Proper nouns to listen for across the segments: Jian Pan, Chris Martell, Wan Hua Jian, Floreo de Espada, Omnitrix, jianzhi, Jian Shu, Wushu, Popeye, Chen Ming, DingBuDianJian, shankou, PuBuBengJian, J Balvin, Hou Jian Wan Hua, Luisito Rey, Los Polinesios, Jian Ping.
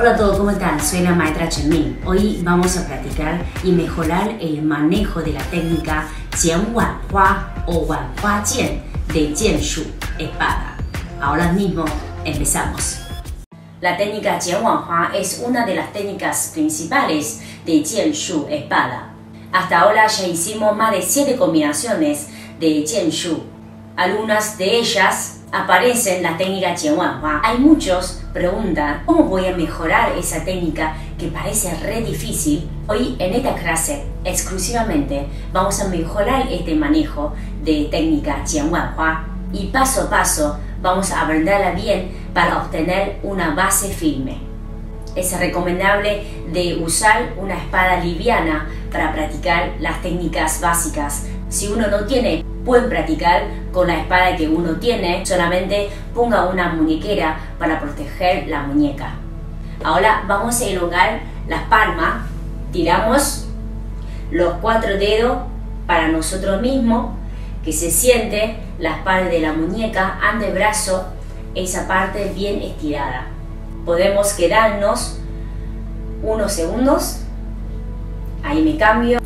Hola a todos, ¿cómo están? Soy la maestra Chen Ming. Hoy vamos a practicar y mejorar el manejo de la técnica Jian Wan Hua o Wan Hua Jian de Jian Shu, espada. Ahora mismo empezamos. La técnica Jian Wan Hua es una de las técnicas principales de Jian Shu, espada. Hasta ahora ya hicimos más de 7 combinaciones de Jian Shu. Algunas de ellas aparecen la técnica Jian Wan Hua. Hay muchos preguntan cómo voy a mejorar esa técnica que parece re difícil. Hoy en esta clase exclusivamente vamos a mejorar este manejo de técnica Jian Wan Hua y paso a paso vamos a aprenderla bien para obtener una base firme. Es recomendable de usar una espada liviana para practicar las técnicas básicas. Si uno no tiene, pueden practicar con la espada que uno tiene, solamente ponga una muñequera para proteger la muñeca. Ahora vamos a elongar las palmas, tiramos los 4 dedos para nosotros mismos, que se siente la parte de la muñeca, antebrazo, esa parte bien estirada. Podemos quedarnos unos segundos, ahí me cambio.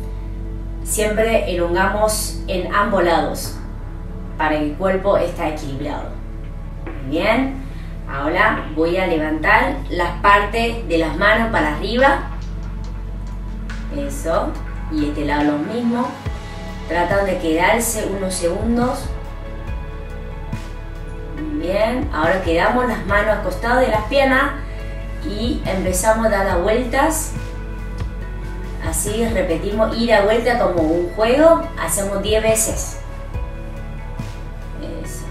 Siempre elongamos en ambos lados para que el cuerpo esté equilibrado. Muy bien, ahora voy a levantar las partes de las manos para arriba. Eso, y este lado lo mismo. Tratan de quedarse unos segundos. Muy bien, ahora quedamos las manos al costado de las piernas y empezamos a dar las vueltas. Así repetimos ida y vuelta como un juego, hacemos 10 veces. Eso.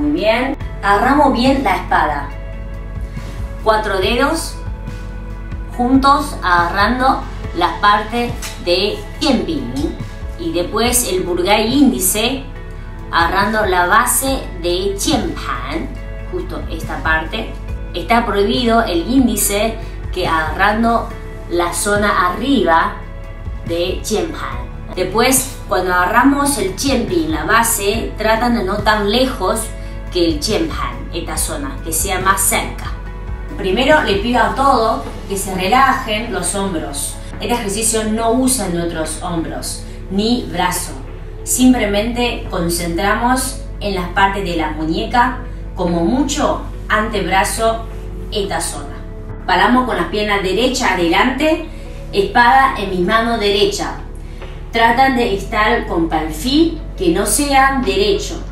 Muy bien. Agarramos bien la espada. 4 dedos juntos agarrando la parte de Jian Ping. Y después el pulgar índice agarrando la base de Jian Pan. Justo esta parte. Está prohibido el índice que agarrando la zona arriba de Jian Pan. Después, cuando agarramos el Jian Ping, la base, tratan de no tan lejos que el Jian Pan, esta zona, que sea más cerca. Primero le pido a todos que se relajen los hombros. Este ejercicio no usa nuestros hombros ni brazo. Simplemente concentramos en las partes de la muñeca, como mucho antebrazo, esta zona. Paramos con las piernas derechas adelante, espada en mi mano derecha. Tratan de estar con perfil que no sea derecho.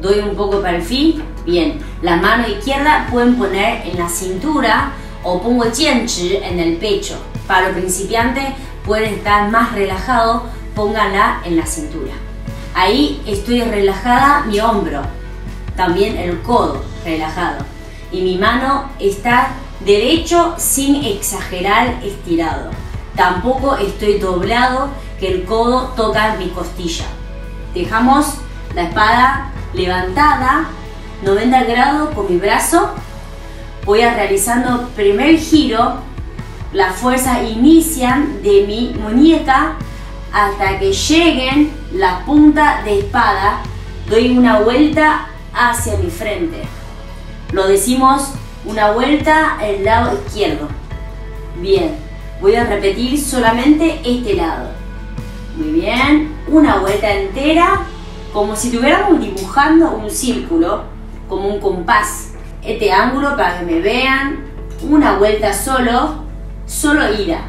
Doy un poco de perfil, bien. La mano izquierda pueden poner en la cintura o pongo jianzhi en el pecho. Para los principiantes pueden estar más relajados, pónganla en la cintura. Ahí estoy relajada mi hombro, también el codo relajado. Y mi mano está derecho sin exagerar estirado. Tampoco estoy doblado que el codo toca mi costilla. Dejamos la espada levantada 90 grados con mi brazo. Voy a realizando primer giro. Las fuerzas inician de mi muñeca hasta que lleguen la punta de espada. Doy una vuelta hacia mi frente. Lo decimos una vuelta al lado izquierdo. Bien, voy a repetir solamente este lado. Muy bien, una vuelta entera, como si estuviéramos dibujando un círculo, como un compás. Este ángulo para que me vean, una vuelta solo ida.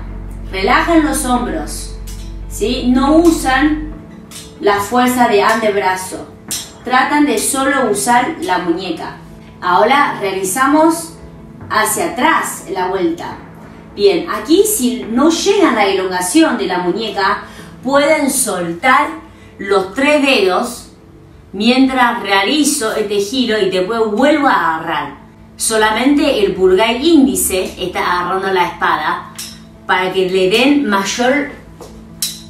Relajan los hombros, ¿sí? No usan la fuerza de antebrazo, tratan de solo usar la muñeca. Ahora realizamos hacia atrás la vuelta. Bien, aquí si no llegan a la elongación de la muñeca, pueden soltar los 3 dedos mientras realizo este giro y después vuelvo a agarrar. Solamente el pulgar índice está agarrando la espada para que le den mayor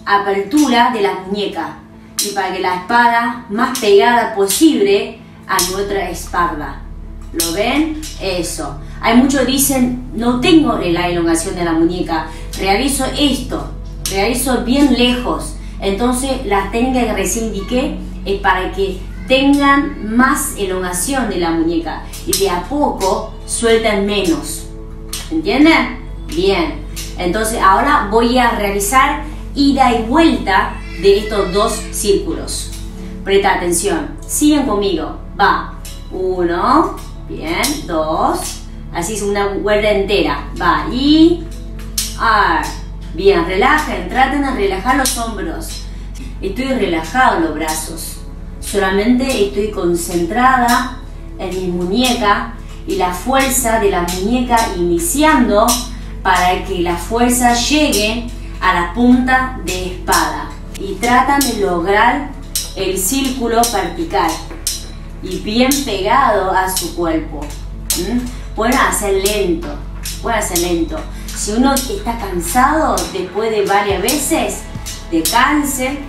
apertura de la muñeca y para que la espada más pegada posible a nuestra espalda. ¿Lo ven? Eso. Hay muchos dicen, no tengo la elongación de la muñeca, realizo esto, realizo bien lejos. Entonces la técnica que recién indiqué es para que tengan más elongación de la muñeca y de a poco sueltan menos. ¿Entienden? Bien. Entonces ahora voy a realizar ida y vuelta de estos dos círculos. Presta atención. Siguen conmigo. Va. Uno. Bien. Dos. Así es una vuelta entera. Va. Y... ar. Bien. Relajen. Traten de relajar los hombros. Estoy relajado los brazos. Solamente estoy concentrada en mi muñeca y la fuerza de la muñeca iniciando para que la fuerza llegue a la punta de espada. Y tratan de lograr el círculo vertical y bien pegado a su cuerpo. Pueden hacer lento, Si uno está cansado después de varias veces, descansen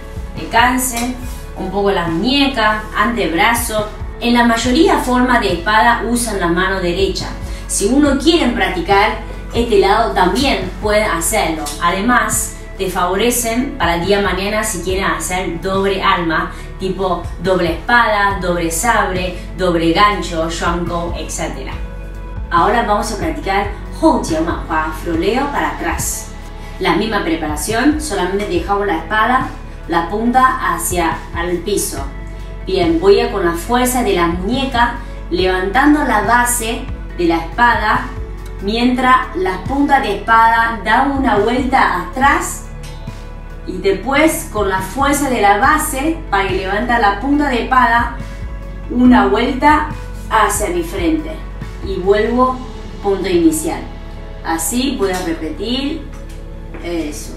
un poco la muñeca, antebrazo. En la mayoría de formas de espada usan la mano derecha. Si uno quiere practicar este lado también pueden hacerlo. Además te favorecen para el día de mañana si quieren hacer doble arma, tipo doble espada, doble sabre, doble gancho, shankou, etc. Ahora vamos a practicar Hou Jian Wan Hua, floreo para atrás. La misma preparación, solamente dejamos la espada, la punta hacia el piso. Bien, voy a con la fuerza de la muñeca levantando la base de la espada mientras la punta de espada da una vuelta atrás y después con la fuerza de la base para que levanta la punta de espada una vuelta hacia mi frente y vuelvo punto inicial. Así voy a repetir eso.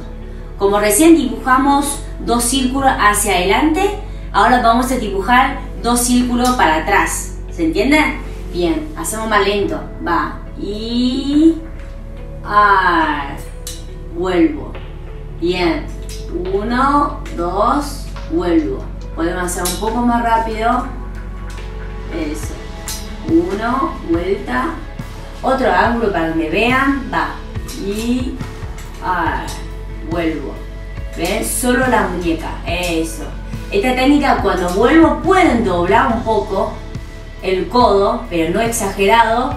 Como recién dibujamos dos círculos hacia adelante, ahora vamos a dibujar dos círculos para atrás. ¿Se entiende? Bien, hacemos más lento. Va. Y... ar. Vuelvo. Bien. Uno, dos, vuelvo. Podemos hacer un poco más rápido. Eso. Uno, vuelta. Otro ángulo para que me vean. Va. Y... ar. Vuelvo. ¿Ven? Solo la muñeca. Eso. Esta técnica cuando vuelvo pueden doblar un poco el codo, pero no exagerado.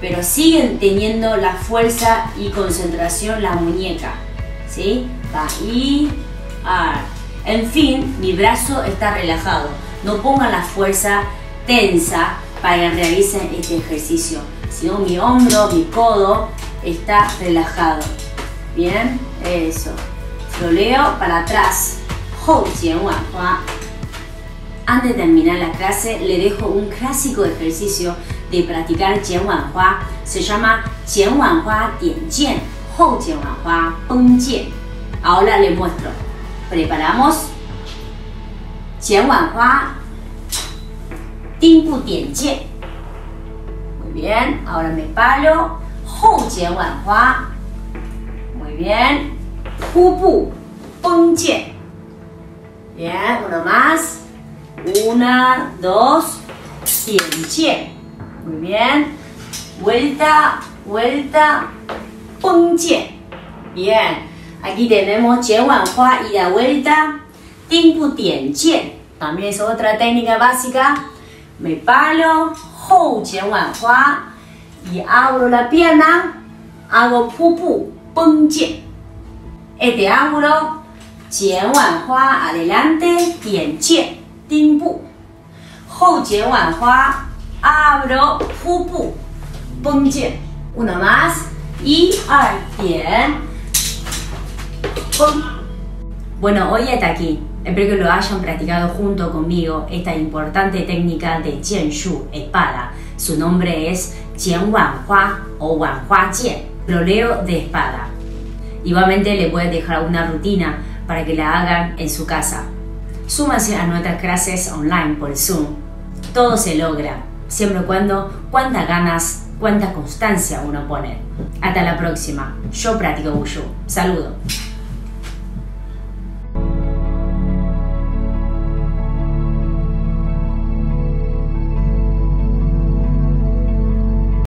Pero siguen teniendo la fuerza y concentración la muñeca, ¿sí? Va y... ar. En fin, mi brazo está relajado. No pongan la fuerza tensa para que realicen este ejercicio. Sino mi hombro, mi codo está relajado. Bien, eso. Floreo para atrás. Hou Jian Wan Hua. Antes de terminar la clase, le dejo un clásico ejercicio de practicar Jian Wan Hua. Se llama Jian Wan Hua DingBuDianJian, Hou Jian Wan Hua PuBuBengJian. Ahora les muestro. Preparamos. Jian Wan Hua DingBuDianJian. Muy bien. Ahora me paro. Hou Jian Wan Hua. Muy bien. PuBuBengJian. Bien, uno más. Una, dos, DingBuDianJian. Muy bien. Vuelta, vuelta, PuBuBengJian. Bien. Aquí tenemos Jian Wan Hua y la vuelta, DingBuDianJian. También es otra técnica básica. Me paro, Hou Jian Wan Hua y abro la pierna, hago PuBuBengJian. Este ángulo, Jian Wan Hua adelante, DingBuDianJian, DingBu. Hou Jian Wan Hua. Abro, PuBuBengJian. Uno más. Y, ar, bien. Bueno, hoy hasta aquí. Espero que lo hayan practicado junto conmigo esta importante técnica de Jian Shu, espada. Su nombre es Jian Wan Hua o Wan Hua Jian, floreo de espada. Igualmente le puedes dejar una rutina para que la hagan en su casa. Súmanse a nuestras clases online por Zoom. Todo se logra, siempre y cuando cuántas ganas, cuánta constancia uno pone. Hasta la próxima. Yo practico Wushu. Saludo.